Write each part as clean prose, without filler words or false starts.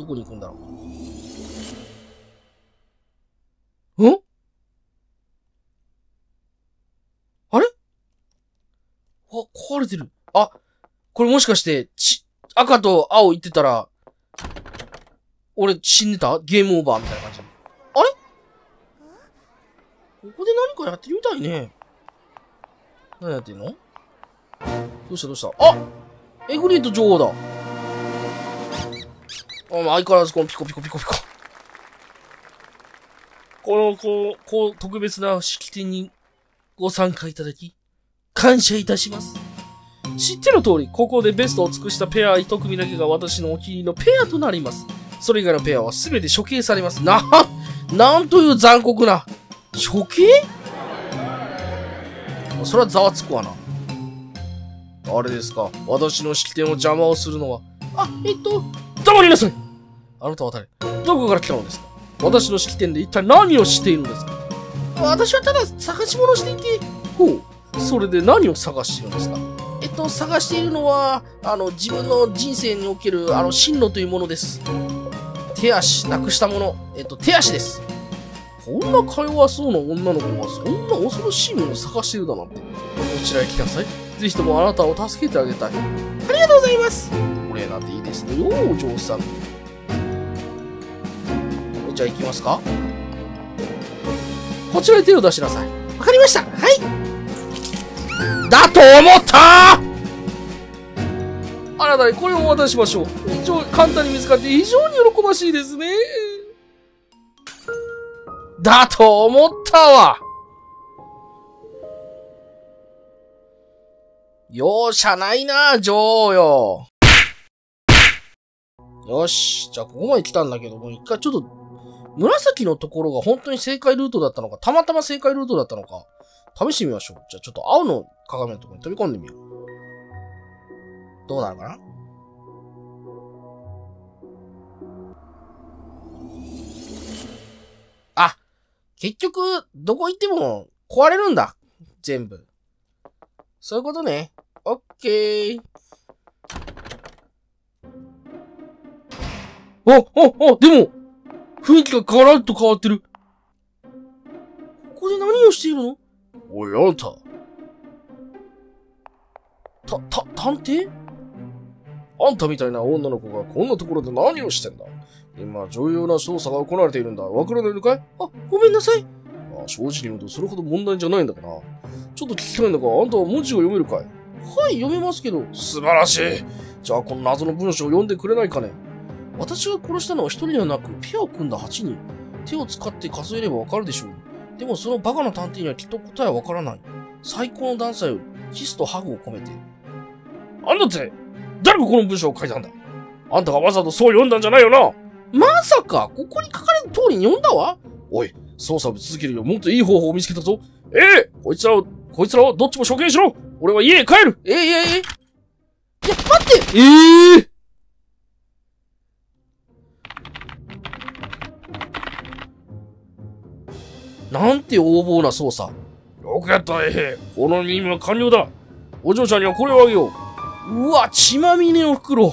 どこに行くんだろう。ん？あれ？わ、壊れてる。あ、これもしかして、赤と青行ってたら、俺死んでた？ゲームオーバーみたいな感じ。あれ？ここで何かやってるみたいね。何やってんの？どうしたあ！エグリート女王だ。あ、まあ、相変わらずこのピコ。こう、特別な式典にご参加いただき、感謝いたします。知っての通り、ここでベストを尽くしたペア1組だけが私のお気に入りのペアとなります。それ以外のペアは全て処刑されます。なんという残酷な。処刑？それはざわつくわな。あれですか。私の式典を邪魔をするのは。黙りなさい。あなたは誰？どこから来たのですか？私の式典で一体何をしているんですか？私はただ探し物をしていて。ほう。それで何を探しているんですか？探しているのは、自分の人生における、進路というものです。手足、なくしたもの。手足です。こんなか弱そうな女の子が、そんな恐ろしいものを探しているだなんて。こちらへ来なさい。ぜひともあなたを助けてあげたい。ありがとうございます。お礼なんていいですねよ、お嬢さん。じゃあ行きますか。こちらに手を出しなさい。わかりました。はい。だと思ったー。あなたにこれをお渡ししましょう。非常に簡単に見つかって非常に喜ばしいですね。だと思ったわ。容赦ないな、女王よ。よし。じゃあ、ここまで来たんだけど、もう一回ちょっと、紫のところが本当に正解ルートだったのか、たまたま正解ルートだったのか、試してみましょう。じゃあ、ちょっと青の鏡のところに飛び込んでみよう。どうなるかな？あ、結局、どこ行っても壊れるんだ。全部。そういうことね。オッケー。でも、雰囲気がガラッと変わってる。ここで何をしているの？おい、あんた。探偵？あんたみたいな女の子がこんなところで何をしてんだ？今、重要な捜査が行われているんだ。わからないのかい？あ、ごめんなさい。まあ、正直に言うとそれほど問題じゃないんだからな。ちょっと聞きたいんだが、あんたは文字を読めるかい？はい、読めますけど。素晴らしい。じゃあ、この謎の文章を読んでくれないかね？私が殺したのは一人ではなく、ペアを組んだ8人。手を使って数えればわかるでしょう。でもそのバカな探偵にはきっと答えはわからない。最高のダンサーより、キスとハグを込めて。あんたって、誰がこの文章を書いたんだ？あんたがわざとそう読んだんじゃないよな？まさか、ここに書かれる通りに読んだわ。おい、捜査を続けるよ。もっといい方法を見つけたぞ。こいつらをどっちも処刑しろ。俺は家へ帰る。いや、待って。なんて横暴な捜査。よくやった、この任務は完了だ。お嬢ちゃんにはこれをあげよう。うわ、血まみれの袋。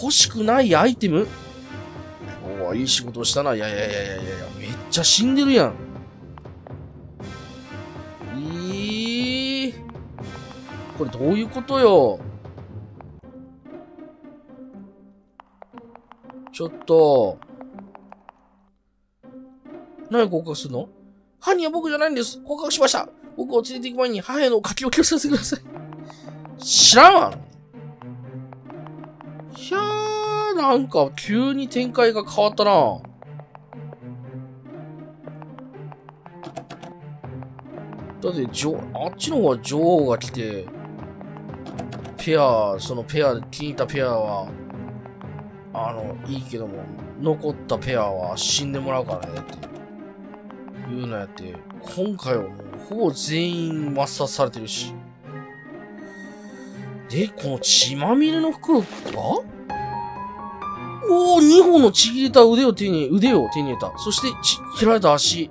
欲しくないアイテム？今日はいい仕事をしたな。いや、めっちゃ死んでるやん。これどういうことよ。ちょっと。何を告白するの？犯人は僕じゃないんです。告白しました。僕を連れて行く前に母への書き置きをさせてください。知らんわ。いやー、なんか急に展開が変わったな。だって、あっちの方は女王が来て、気に入ったペアは、いいけども、残ったペアは死んでもらうからねって。いうのやって、今回はもうほぼ全員抹殺されてるし。で、この血まみれの袋は？おお、2本のちぎれた腕を手に入れた。そして、切られた足。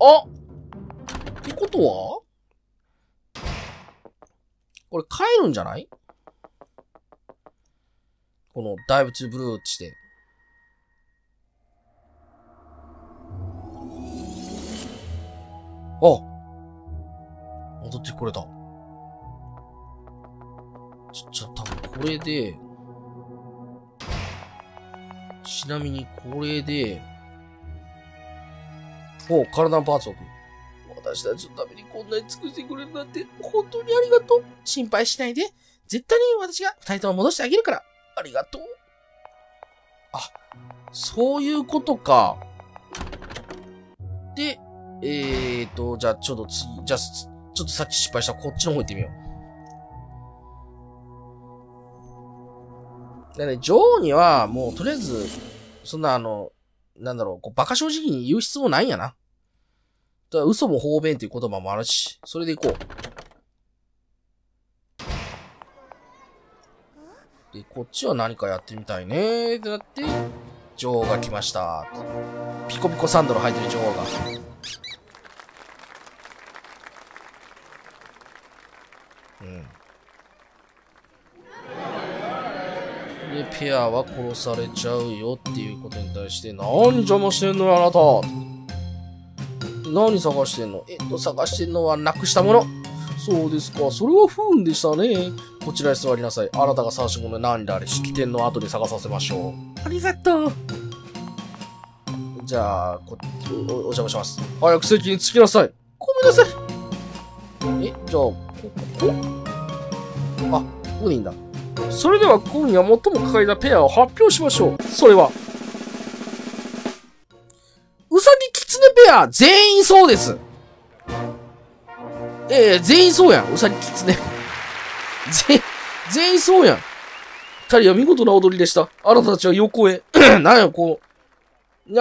あ！ってことは？これ帰るんじゃない？この大仏ブルーして。あ、戻ってこれた。多分これで、ちなみにこれで、おう、体のパーツを置く。私たちのためにこんなに尽くしてくれるなんて、本当にありがとう。心配しないで。絶対に私が二人とも戻してあげるから。ありがとう。あ、そういうことか。で、じゃあちょっと次、じゃあ、ちょっとさっき失敗したこっちの方行ってみよう。だからね、女王にはもうとりあえず、そんななんだろう、こう馬鹿正直に言う必要ないんやな。だから嘘も方便という言葉もあるし、それでいこう。で、こっちは何かやってみたいねーってなって、女王が来ました。ピコピコサンドル履いてる女王が。うん。で、ペアは殺されちゃうよっていうことに対して、何邪魔してんのよ、あなた。何探してんの？探してんのはなくしたもの。そうですか。それは不運でしたね。こちらへ座りなさい。あなたが探し物なんだあれ。式典の後で探させましょう。ありがとう。じゃあ、お邪魔します。早く席に着きなさい。ごめんなさい。じゃあ、あ、ここでいいんだ。それでは今夜最も輝いたペアを発表しましょう。それは、ウサギキツネペア全員そうです。全員そうやん。ウサギキツネ。全員そうやん。二人は見事な踊りでした。あなたたちは横へ。なんや、こう。ウ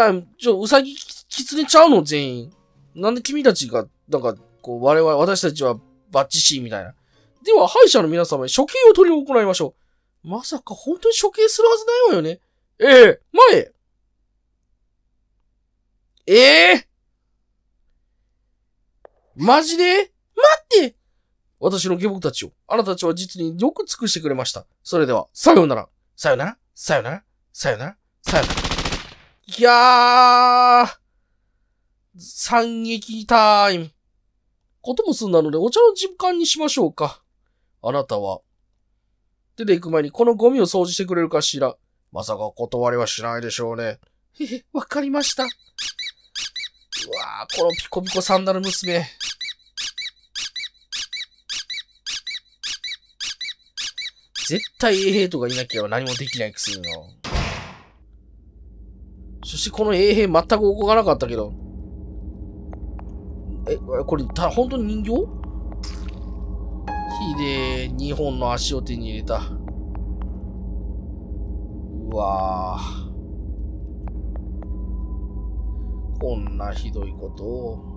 サギキツネちゃうの全員。なんで君たちが、なんか、こう、私たちはバッチシーみたいな。では、敗者の皆様に処刑を取り行いましょう。まさか本当に処刑するはずないわよね。前へ。マジで？待って！私の下僕たちを、あなたたちは実によく尽くしてくれました。それでは、さよなら。さよなら。さよなら。さよなら。さよなら。いやー。惨劇タイム。ことも済んだので、お茶の時間にしましょうか。あなたは、出て行く前にこのゴミを掃除してくれるかしら。まさか断りはしないでしょうね。わかりました。うわぁ、このピコピコサンダル娘。絶対 A 兵とかいなきゃ何もできないくせにな。そしてこの A 兵全く動かなかったけど。これ、本当に人形？ひでぇ、2本の足を手に入れた。うわぁ。こんなひどいことを。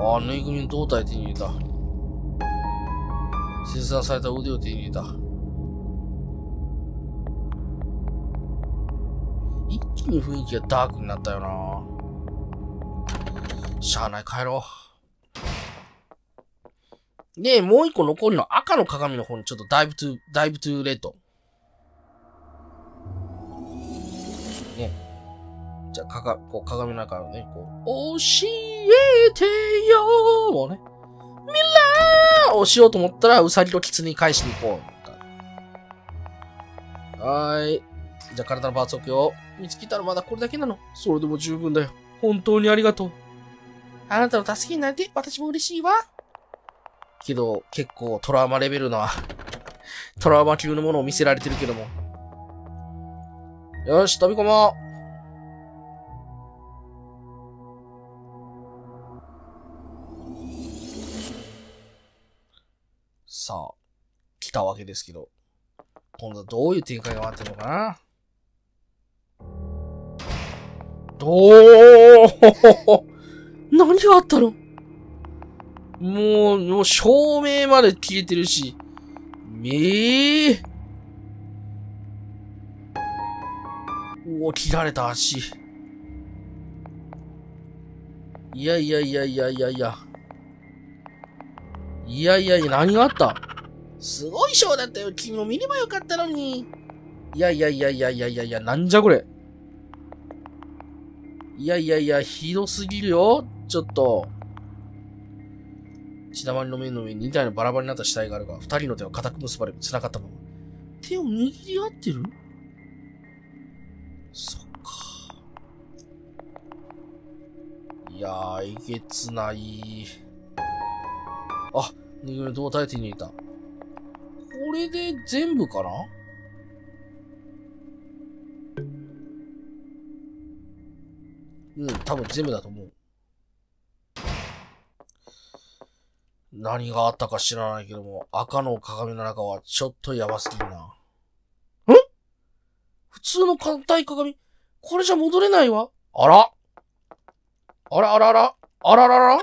ああ、ぬいぐるみの胴体手に入れた。切断された腕を手に入れた。一気に雰囲気がダークになったよな。しゃあない、帰ろう。で、もう一個残りの赤の鏡の方にちょっとダイブトゥーレッド。じゃあ、こう、鏡の中のね、こう、教えてよーもうね、ミラーをしようと思ったら、ウサギとキツネに返しに行こう。はい。じゃあ、体のパーツ置くよ。見つけたらまだこれだけなの。それでも十分だよ。本当にありがとう。あなたの助けになれて、私も嬉しいわ。けど、結構トラウマレベルな、トラウマ級のものを見せられてるけども。よし、飛び込もう。さあ、来たわけですけど、今度はどういう展開が待ってるのかな？何があったの？もう照明まで消えてるし、おお、切られた足。いやいやいやいやいやいや。いやいやいや、何があった？すごいショーだったよ。君も見ればよかったのに。いやいやいやいやいやいやいや、なんじゃこれ。いやいやいや、ひどすぎるよ。ちょっと。血だまりの面の上に2体のバラバラになった死体があるが、2人の手は固く結ばれ、繋がったまま。手を握り合ってる？そっか。いやー、えげつない。あ、ぬいぐるみ胴体手に入れた。これで全部かな？うん、多分全部だと思う。何があったか知らないけども、赤の鏡の中はちょっとやばすぎるな。ん？普通の硬い鏡？これじゃ戻れないわ。あら。あらあらあら。あらららら。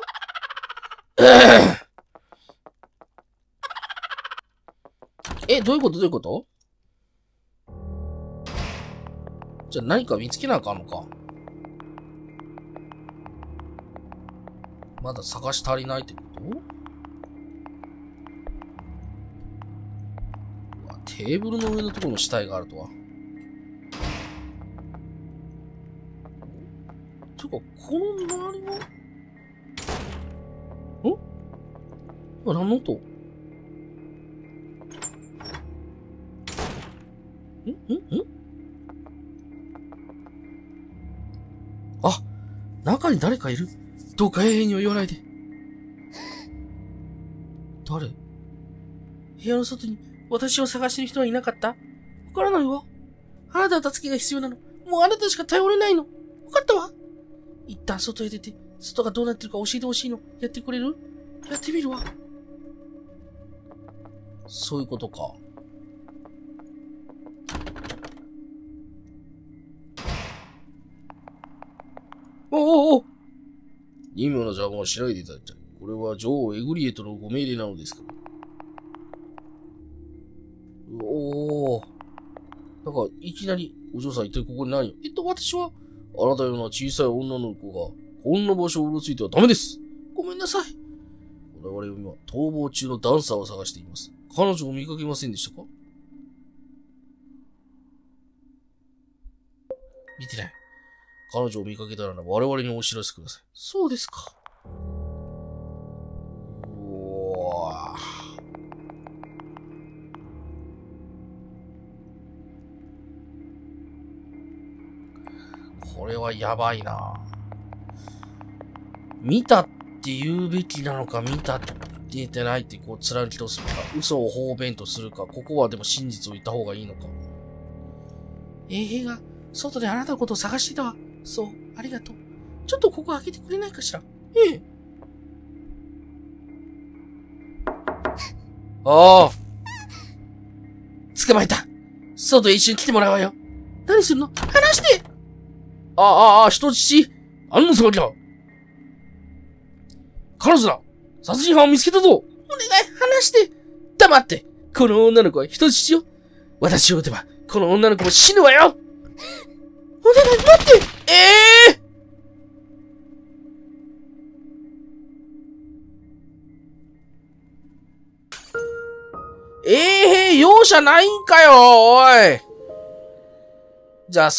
え、どういうことどういうこと？じゃあ何か見つけなあかんのか。まだ探し足りないってこと？うわ、テーブルの上のところの死体があるとは。てか、この周りの。ん？何の音？ん？あ、中に誰かいる。どうか永遠には言わないで。誰？部屋の外に私を探してる人はいなかった？わからないわ。あなたは助けが必要なの。もうあなたしか頼れないの。わかったわ。一旦外へ出て、外がどうなってるか教えてほしいの。やってくれる？やってみるわ。そういうことか。おおおお、任務の邪魔をしないでいただきたい。これは女王エグリエットのご命令なのですから。おお、なんかいきなり、お嬢さん一体ここに何よ。私は、あなたような小さい女の子が、こんな場所をうろついてはダメです。ごめんなさい。我々は逃亡中のダンサーを探しています。彼女を見かけませんでしたか？見てない。彼女を見かけたら我々にお知らせください。そうですか。おー。これはやばいな。見たって言うべきなのか、見たって言ってないってこう貫き通すのか、嘘を方便とするか、ここはでも真実を言った方がいいのか。衛兵が外であなたのことを探していたわ。そう、ありがとう。ちょっとここ開けてくれないかしら。ええ。おー。捕まえた。外へ一緒に来てもらうわよ。何するの？離して。人質。何の騒ぎだ。彼女だ。殺人犯を見つけたぞ。お願い、離して。黙って。この女の子は人質よ。私を撃てば、この女の子も死ぬわよ。お願い、待って。容赦ないんかよ、おい。じゃあ、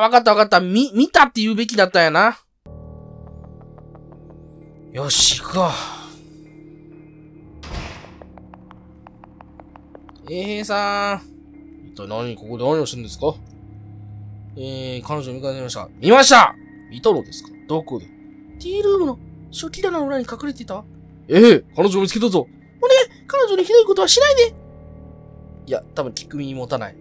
わかったわかった。見たって言うべきだったんやな。よし、行くか。平さん。一体ここで何をしてるんですか？彼女を見かけました。見ました！見たのですか？どこで？ティールームの初期棚の裏に隠れていたわ。彼女を見つけたぞ。お願い、彼女にひどいことはしないで。いや、多分聞く耳持たない。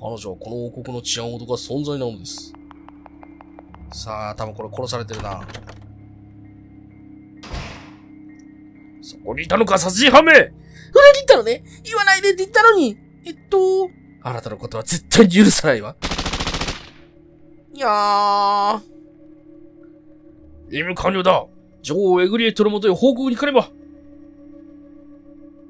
彼女はこの王国の治安を脅かす存在なのです。さあ、多分これ殺されてるな。そこにいたのか、殺人犯め！裏切ったのね！言わないでって言ったのに！あなたのことは絶対に許さないわ。いやー。任務完了だ。女王エグリエットのもとへ報告に来れば。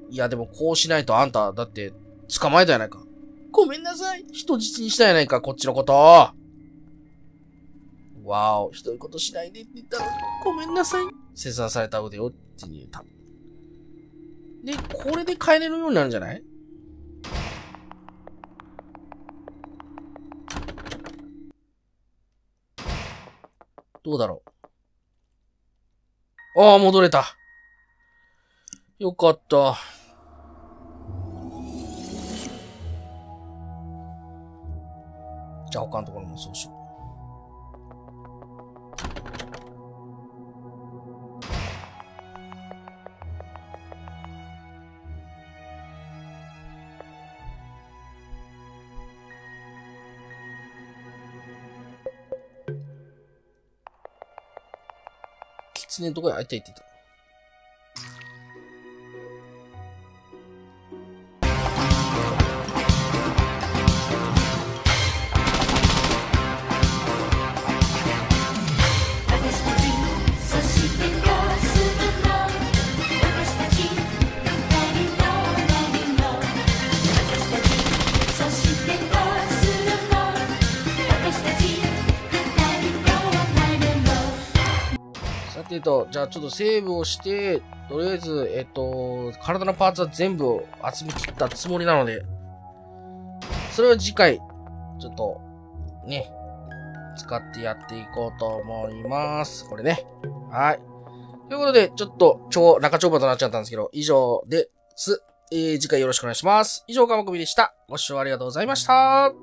いや、でもこうしないとあんた、だって、捕まえたやないか。ごめんなさい。人質にしたやないか、こっちのこと。わお、ひどいことしないでって言ったのに、ごめんなさい。切断された腕を手に入れた。で、これで帰れるようになるんじゃない？どうだろう。ああ、戻れた。よかった。じゃあ他のところもそうしよう。狐のとこへ会いたいって言った。じゃあちょっとセーブをして、とりあえず、体のパーツは全部を集め切ったつもりなので、それを次回、ちょっと、ね、使ってやっていこうと思います。これね。はい。ということで、ちょっと、中丁場となっちゃったんですけど、以上です。次回よろしくお願いします。以上、かまくみでした。ご視聴ありがとうございました。